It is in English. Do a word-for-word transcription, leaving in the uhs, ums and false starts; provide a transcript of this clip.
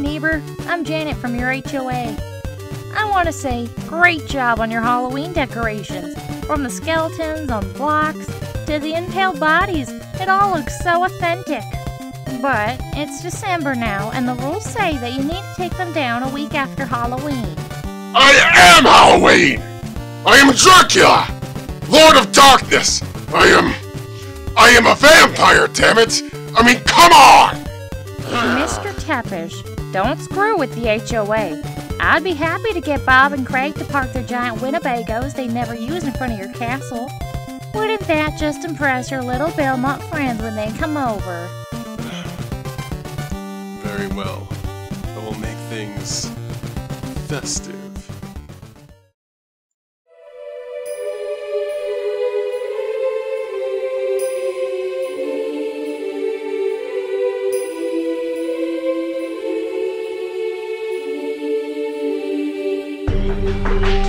Neighbor, I'm Janet from your H O A. I want to say great job on your Halloween decorations. From the skeletons on blocks to the impaled bodies, it all looks so authentic. But it's December now, and the rules say that you need to take them down a week after Halloween. I am Halloween! I am Dracula, Lord of Darkness! I am... I am a vampire, dammit! I mean, come on! Mister Tepish, don't screw with the H O A. I'd be happy to get Bob and Craig to park their giant Winnebagos they never use in front of your castle. Wouldn't that just impress your little Belmont friends when they come over? Very well. I will make things festive. Thank you.